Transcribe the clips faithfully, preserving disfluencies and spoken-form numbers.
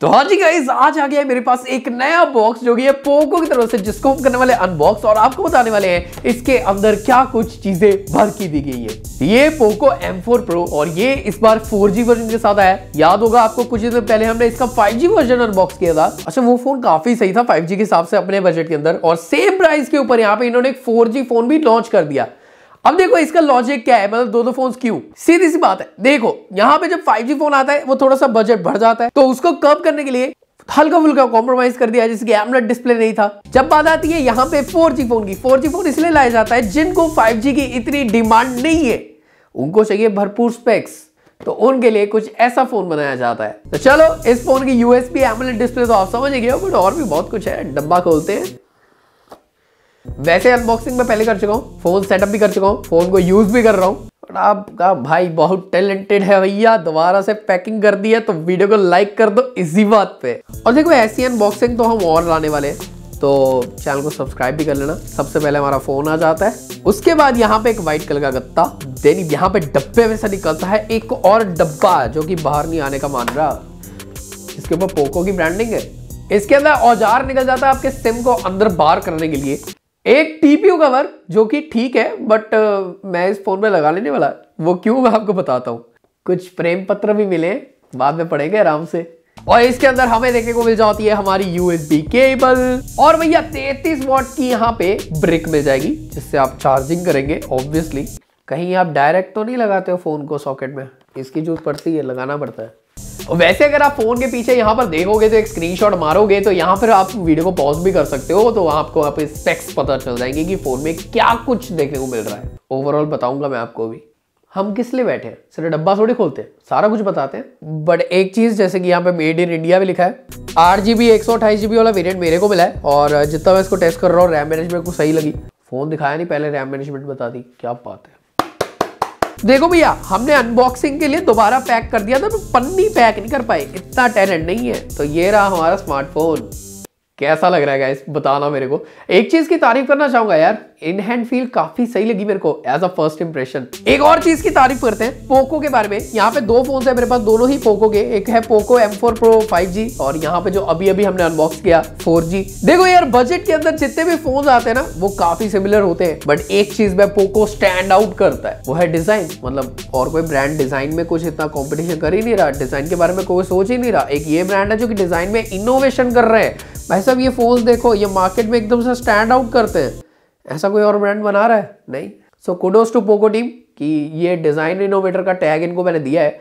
तो हाँ जी गाइज, आज आ गया मेरे पास एक नया बॉक्स जो कि है पोको की तरफ से, जिसको हम करने वाले अनबॉक्स और आपको बताने वाले हैं इसके अंदर क्या कुछ चीजें भर की दी गई है। ये पोको एम फोर प्रो और ये इस बार फोर जी वर्जन के साथ आया है। याद होगा आपको कुछ दिन पहले हमने इसका फाइव जी वर्जन अनबॉक्स किया था। अच्छा, वो फोन काफी सही था फाइव जी के हिसाब से अपने बजट के अंदर, और सेम प्राइस के ऊपर यहाँ पे इन्होंने एक फोर जी फोन भी लॉन्च कर दिया। अब देखो इसका लॉजिक क्या है, मतलब दो दो फोन्स क्यों? सीधी सी बात है, देखो यहाँ पे जब फाइव जी फोन आता है वो थोड़ा सा बजट बढ़ जाता है, तो उसको कर्व करने के लिए हल्का फुल्का कॉम्प्रोमाइज कर दिया, जिसकी एमोलेड डिस्प्ले नहीं था। जब बात आती है यहाँ पे फोर जी फोन की, फोर जी फोन इसलिए लाया जाता है जिनको फाइव जी की इतनी डिमांड नहीं है, उनको चाहिए भरपूर स्पेक्स, तो उनके लिए कुछ ऐसा फोन बनाया जाता है। तो चलो, इस फोन की यूएसबी एमोलेड डिस्प्ले तो आप समझ गए हो, बट और भी बहुत कुछ है। डब्बा खोलते हैं। वैसे अनबॉक्सिंग में पहले कर चुका हूँ, फोन सेटअप भी कर चुका हूँ, फोन को यूज भी कर रहा हूँ। और आपका भाई बहुत टैलेंटेड है भैया, दोबारा से पैकिंग कर दी है, तो वीडियो को लाइक कर दो इसी बात पे। और देखो ऐसी अनबॉक्सिंग तो हम और लाने वाले हैं, तो चैनल को सब्सक्राइब भी कर लेना। सबसे पहले हमारा फोन आ जाता है, उसके बाद यहाँ पे एक व्हाइट कलर का गत्ता, देन यहाँ पे डब्बे में से निकलता है एक और डब्बा जो कि बाहर नहीं आने का मान रहा, इसके ऊपर पोको की ब्रांडिंग है। इसके अंदर औजार निकल जाता है आपके सिम को अंदर बाहर करने के लिए, एक टीपीयू कवर जो कि ठीक है बट uh, मैं इस फोन में लगा लेने वाला, वो क्यों मैं आपको बताता हूँ। कुछ प्रेम पत्र भी मिले, बाद में पढ़ेंगे आराम से। और इसके अंदर हमें देखने को मिल जाती है हमारी यूएसबी केबल, और भैया तैंतीस वॉट की यहाँ पे ब्रिक मिल जाएगी, जिससे आप चार्जिंग करेंगे। ऑब्वियसली कहीं आप डायरेक्ट तो नहीं लगाते हो फोन को सॉकेट में, इसकी जरूरत पड़ती है, लगाना पड़ता है। वैसे अगर आप फोन के पीछे यहाँ पर देखोगे तो एक स्क्रीनशॉट मारोगे तो यहाँ पर आप वीडियो को पॉज भी कर सकते हो, तो आपको आप स्पेक्स पता चल जाएंगे कि फोन में क्या कुछ देखने को मिल रहा है। ओवरऑल बताऊंगा मैं आपको भी। हम किस लिए बैठे हैं, सिर्फ डब्बा थोड़ी खोलते हैं, सारा कुछ बताते हैं। बट एक चीज, जैसे कि यहाँ पे मेड इन इंडिया भी लिखा है, आठ जीबी एक सौ अट्ठाईस जीबी वाला वेरियंट मेरे को मिला है, और जितना मैं इसको टेस्ट कर रहा हूँ रैम मैनेजमेंट को सही लगी। फोन दिखाया नहीं पहले, रैम मैनेजमेंट बता दी, क्या बात है। देखो भैया, हमने अनबॉक्सिंग के लिए दोबारा पैक कर दिया था, तो पन्नी पैक नहीं कर पाए, इतना टैलेंट नहीं है। तो ये रहा हमारा स्मार्टफोन, कैसा लग रहा है गाइस बताना मेरे को। एक चीज की तारीफ करना चाहूंगा यार, इन हैंड फील काफी सही लगी मेरे को एज अ फर्स्ट इंप्रेशन। एक और चीज की तारीफ करते हैं पोको के बारे में। यहाँ पे दो फोन है मेरे पास, दोनों ही पोको के, एक है Poco M four pro five G और यहाँ पे जो अभी अभी हमने अनबॉक्स किया फोर जी। देखो यार, बजट के अंदर जितने भी फोन आते हैं ना वो काफी सिमिलर होते हैं, बट एक चीज में पोको स्टैंड आउट करता है, वो है डिजाइन। मतलब और कोई ब्रांड डिजाइन में कुछ इतना कॉम्पिटिशन कर ही नहीं रहा, डिजाइन के बारे में कोई सोच ही नहीं रहा। एक ये ब्रांड है जो कि डिजाइन में इनोवेशन कर रहे हैं। भाई साहब, ये फोन देखो, ये मार्केट में एकदम से स्टैंड आउट करते हैं, ऐसा कोई और ब्रांड बना रहा है नहीं। So kudos to Poco team कि ये डिज़ाइन इनोवेटर का टैग इनको मैंने दिया है,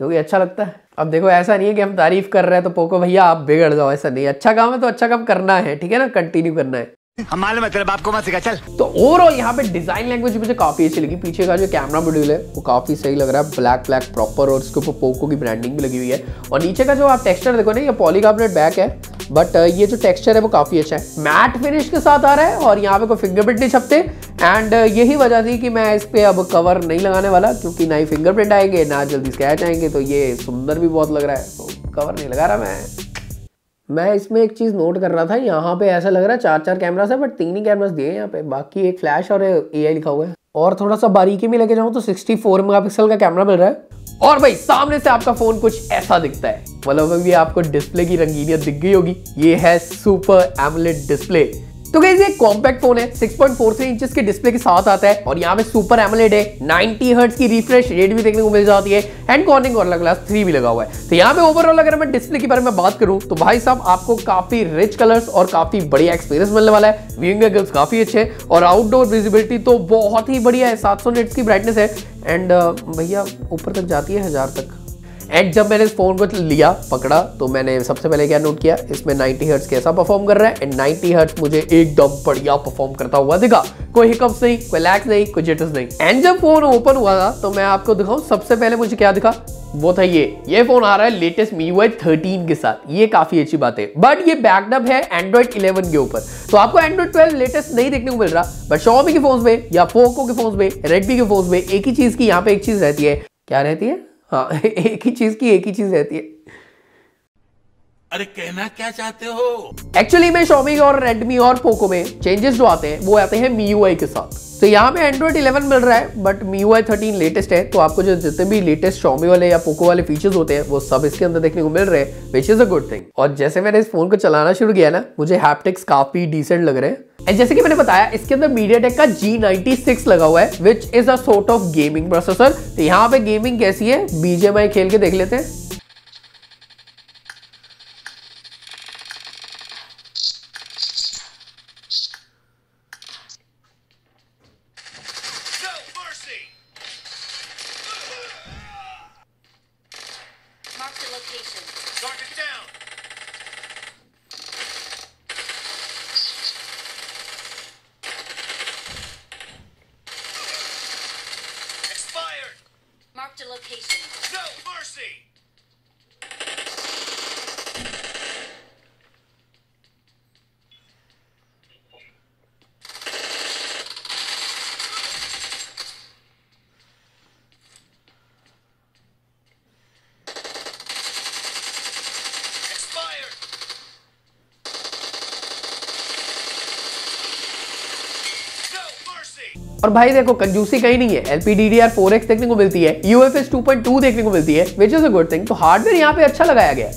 जो कि अच्छा लगता है। अब देखो ऐसा नहीं है कि हम तारीफ कर रहे हैं तो पोको भैया आप बिगड़ जाओ, ऐसा नहीं है। अच्छा काम है तो अच्छा काम करना है, ठीक है ना, कंटिन्यू करना है। हमारे मतलब आपको मत सिखा चल। तो ओवरऑल यहाँ पे डिजाइन लैंग्वेज मुझे काफी अच्छी लगी। पीछे का जो कैमरा मॉड्यूल है वो काफी सही लग रहा है, ब्लैक ब्लैक प्रॉपर, और इसके ऊपर पोको की ब्रांडिंग भी लगी हुई है। और नीचे का जो आप टेक्सचर देखो ना, ये पॉलीकार्बोनेट बैक है, बट ये जो टेक्सचर है वो काफी अच्छा है, मैट फिनिश के साथ आ रहा है, और यहाँ पे कोई फिंगरप्रिंट नहीं छपते। एंड यही वजह थी कि मैं इस पे अब कवर नहीं लगाने वाला, क्योंकि ना ही फिंगरप्रिंट आएंगे ना जल्दी स्क्रैच आएंगे, तो ये सुंदर भी बहुत लग रहा है, तो कवर नहीं लगा रहा मैं। मैं इसमें एक चीज़ नोट कर रहा था, यहाँ पे ऐसा लग रहा है चार चार कैमरास है, बट तीन ही कैमरास दिए हैं यहाँ पे, बाकी एक फ्लैश और एआई लिखा हुआ है। और थोड़ा सा बारीकी में लेके जाऊँ तो सिक्सटी फोर मेगापिक्सल का कैमरा मिल रहा है। और भाई सामने से आपका फोन कुछ ऐसा दिखता है, मतलब अभी आपको डिस्प्ले की रंगीनियत दिख गई होगी, ये है सुपर एमोलेड डिस्प्ले। तो गाइस ये कॉम्पैक्ट फोन है, six point four three inches के डिस्प्ले के साथ आता है, और यहाँ पे सुपर एमोलेड है, नाइंटी हर्ट्ज की रिफ्रेश रेट भी देखने को मिल जाती है, and Corning Gorilla glass three भी लगा हुआ है। तो यहाँ पे ओवरऑल अगर मैं डिस्प्ले के बारे में बात करूँ तो भाई साहब आपको काफी रिच कलर्स और काफी बढ़िया एक्सपीरियंस मिलने वाला है। व्यूइंग एंगल्स काफी अच्छे हैं, और आउटडोर विजिबिलिटी तो बहुत ही बढ़िया है, सात सौ निट्स की ब्राइटनेस है, एंड भैया ऊपर तक जाती है हजार तक। एंड जब मैंने इस फोन को लिया पकड़ा तो मैंने सबसे पहले क्या नोट किया, इसमें नाइंटी हर्ट्ज कैसा परफॉर्म कर रहा है, एंड नाइंटी हर्ट्ज मुझे एकदम बढ़िया परफॉर्म करता हुआ दिखा, कोई हिकअप्स नहीं, कोई लैग्स नहीं, कोई जिटर्स नहीं। एंड जब फोन ओपन हुआ था तो मैं आपको दिखाऊं सबसे पहले मुझे क्या दिखा, वो था ये ये फोन आ रहा है latest M I U I thirteen के साथ, ये काफी अच्छी बात है, बट ये बैकडअप है एंड्रॉइड इलेवन के ऊपर, तो आपको एंड्रॉइड ट्वेल्व लेटेस्ट नहीं देखने को मिल रहा। बट Xiaomi के फोन में या पोको के फोन में, रेडमी के फोन में एक ही चीज की यहाँ पे एक चीज रहती है, क्या रहती है, हाँ एक ही चीज की एक ही चीज रहती है, अरे कहना क्या चाहते हो? एक्चुअली में Xiaomi और Redmi और Poco में चेंजेस जो आते हैं वो आते हैं M I U I के साथ। तो यहाँ पे Android इलेवन मिल रहा है but M I U I thirteen latest है, तो आपको जो जितने भी लेटेस्ट Xiaomi वाले या Poco वाले फीचर्स होते हैं वो सब इसके अंदर देखने को मिल रहे हैं, which is a good thing. और जैसे मैंने इस फोन को चलाना शुरू किया ना, मुझे हैप्टिक्स काफी डिसेंट लग रहे हैं। एंड जैसे कि मैंने बताया इसके अंदर MediaTek का G नाइंटी सिक्स लगा हुआ है which is a sort of gaming processor. तो यहाँ पे गेमिंग कैसी है B G M I खेल के देख लेते हैं। और भाई देखो कंजूसी कहीं नहीं है, L P D D R four X देखने को मिलती है, U F S two point two देखने को मिलती है which is a good thing. तो हार्डवेयर यहाँ पे अच्छा लगाया गया है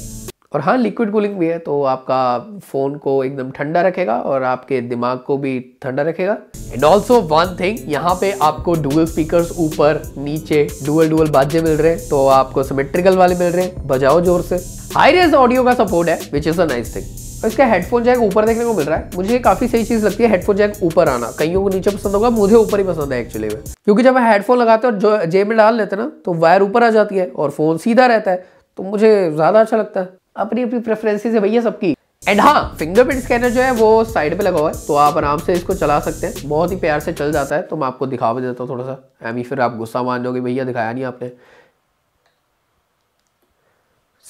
और हाँ लिक्विड कूलिंग भी है, तो आपका फोन को एकदम ठंडा रखेगा और आपके दिमाग को भी ठंडा रखेगा। एंड ऑल्सो वन थिंग, यहाँ पे आपको डुअल स्पीकर्स ऊपर नीचे डुअल डुअल बाजे मिल रहे हैं, तो आपको सिमेट्रिकल वाले मिल रहे हैं, बजाओ जोर से। हाई रेज ऑडियो का सपोर्ट है which is a nice thing. इसका हेडफोन जैक ऊपर देखने को मिल रहा है, मुझे ये काफी सही चीज लगती है हेडफोन जैक ऊपर आना। कईयों को नीचे पसंद होगा, मुझे ऊपर ही पसंद है एक्चुअली में, क्योंकि जब मैं हेडफोन लगाते हैं और जो जेब में डाल लेते हैं ना तो वायर ऊपर आ जाती है और फोन सीधा रहता है, तो मुझे ज्यादा अच्छा लगता है। अपनी अपनी प्रेफरेंसेस है भैया सबकी। एंड हाँ फिंगरप्रिंट स्कैनर जो है वो साइड पे लगा हुआ है, तो आप आराम से इसको चला सकते हैं, बहुत ही प्यार से चल जाता है। तो मैं आपको दिखा भी देता हूँ थोड़ा सा, एमी फिर आप गुस्सा मान जाओगे भैया दिखाया नहीं आपने।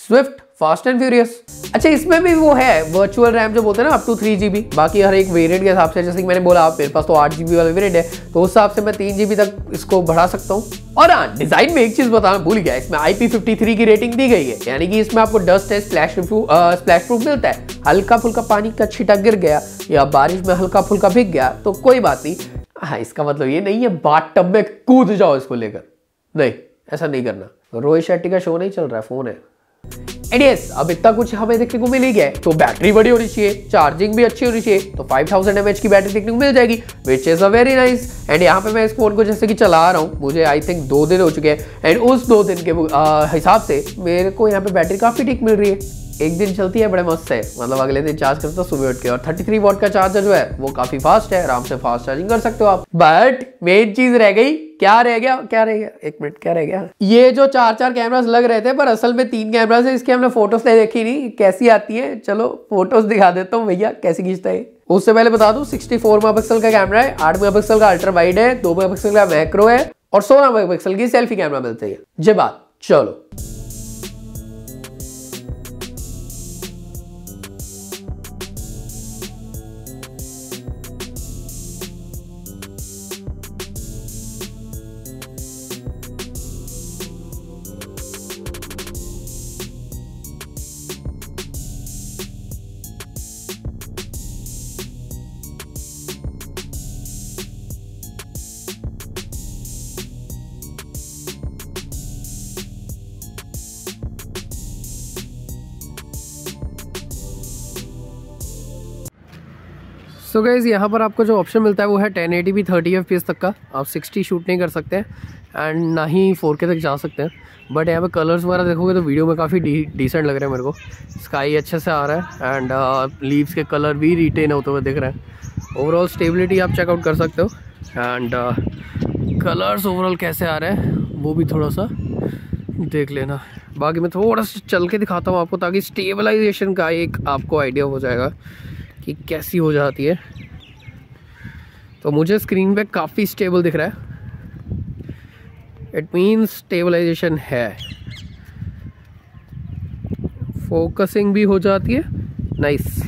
Swift fast and furious. अच्छा इसमें भी वो है वर्चुअल रैम जो बोलते हैं ना up to three G B, बाकी हर एक वेरिएंट के हिसाब से, जैसे कि मैंने बोला आप मेरे पास तो आठ जीबी वाला वेरिएंट है तो उस हिसाब से मैं तीन जीबी तक इसको बढ़ा सकता हूँ। और हाँ डिजाइन में एक चीज बताना भूल गया, इसमें आई पी फिफ्टी थ्री की रेटिंग दी गई है, यानी कि इसमें आपको डस्ट है, स्प्लैश स्प्लैश प्रूफ मिलता है। हल्का फुल्का पानी का छिटा गिर गया या बारिश में हल्का फुल्का भीग गया तो कोई बात नहीं। हाँ इसका मतलब ये नहीं है बाथटब में कूद जाओ इसको लेकर, नहीं ऐसा नहीं करना। रोहित शेट्टी का शो नहीं चल रहा है, फोन है। एंड यस अब इतना कुछ हमें देखने को मिल ही गया है, तो बैटरी बड़ी होनी चाहिए, चार्जिंग भी अच्छी होनी चाहिए, तो five thousand M A H की बैटरी देखने को मिल जाएगी which is a very nice. And यहाँ पे मैं इस फोन को जैसे कि चला रहा हूँ, मुझे आई थिंक दो दिन हो चुके हैं एंड उस दो दिन के हिसाब से मेरे को यहाँ पे बैटरी काफी ठीक मिल रही है। एक दिन चलती है बड़े मस्त है, मतलब अगले दिन चार्ज करता सुबह उठ के, और थर्टी थ्री वॉट का चार्जर जो है वो काफी फास्ट है, आराम से फास्ट चार्जिंग कर सकते हो आप। बट मेन चीज रह गई, क्या रह गया क्या रह गया एक मिनट क्या रह गया, ये जो चार चार कैमरास लग रहे थे पर असल में तीन कैमरास है, इसके हमने फोटोज नहीं देखी नहीं कैसी आती है। चलो फोटोज दिखा देता हूँ भैया कैसे खींचता है। उससे पहले बता दूं सिक्सटी फोर मेगापिक्सल का कैमरा है, आठ मेगापिक्सल का अल्ट्रा वाइड है, दो मेगापिक्सल का मैक्रो है और सोलह मेगापिक्सल की सेल्फी कैमरा मिलती है। जी बात चलो सो गाइस यहाँ पर आपको जो ऑप्शन मिलता है वो है ten eighty P thirty F P S तक का, आप सिक्सटी शूट नहीं कर सकते एंड ना ही फोर के तक जा सकते हैं। बट यहाँ पे कलर्स वगैरह देखोगे तो वीडियो में काफ़ी डी डिसेंट लग रहे हैं, मेरे को स्काई अच्छे से आ रहा है एंड लीव्स uh, के कलर भी रिटेन होते हुए दिख रहे हैं। ओवरऑल स्टेबिलिटी आप चेकआउट कर सकते हो एंड कलर्स ओवरऑल कैसे आ रहे हैं वो भी थोड़ा सा देख लेना। बाकी मैं थोड़ा सा चल के दिखाता हूँ आपको ताकि स्टेबलाइजेशन का एक आपको आइडिया हो जाएगा कि कैसी हो जाती है। तो मुझे स्क्रीन पे काफ़ी स्टेबल दिख रहा है, इट मीन्स स्टेबलाइजेशन है, फोकसिंग भी हो जाती है, नाइस।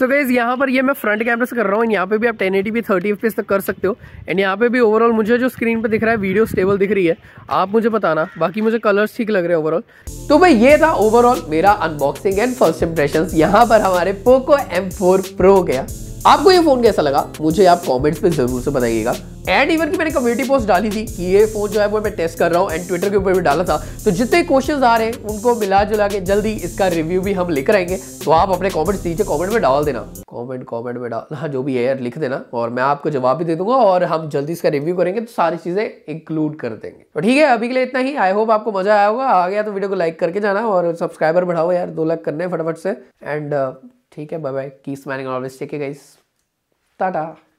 सो गाइस यहाँ पर ये मैं फ्रंट कैमरा से कर रहा हूँ एंड यहाँ पे भी आप ten eighty P thirty F P S तक कर सकते हो एंड यहाँ पे भी ओवरऑल मुझे जो स्क्रीन पे दिख रहा है वीडियो स्टेबल दिख रही है, आप मुझे बताना, बाकी मुझे कलर्स ठीक लग रहे हैं ओवरऑल। तो भाई ये था ओवरऑल मेरा अनबॉक्सिंग एंड फर्स्ट इंप्रेशंस यहाँ पर हमारे पोको एम फोर प्रो गया। आपको ये फोन कैसा लगा मुझे आप कमेंट्स में जरूर से बताइएगा। एंड इवन की मैंने कम्युनिटी पोस्ट डाली थी कि ये फोन जो है वो मैं टेस्ट कर रहा हूँ एंड ट्विटर के ऊपर भी डाला था, तो जितने क्वेश्चंस आ रहे हैं उनको मिला जुला के जल्दी इसका रिव्यू भी हम लिख रहेंगे, तो आप अपने कमेंट्स नीचे कमेंट में डाल देना, कमेंट कमेंट में डाल हाँ जो भी है यार लिख देना और मैं आपको जवाब भी दे दूंगा और हम जल्दी इसका रिव्यू करेंगे, तो सारी चीजें इंक्लूड कर देंगे। तो ठीक है अभी के लिए इतना ही, आई होप आपको मजा आया होगा, आ गया तो वीडियो को लाइक करके जाना और सब्सक्राइबर बढ़ाओ यार, दो लाख करने फटाफट से एंड ठीक है bye bye, keep smiling always, take care guys, Tata.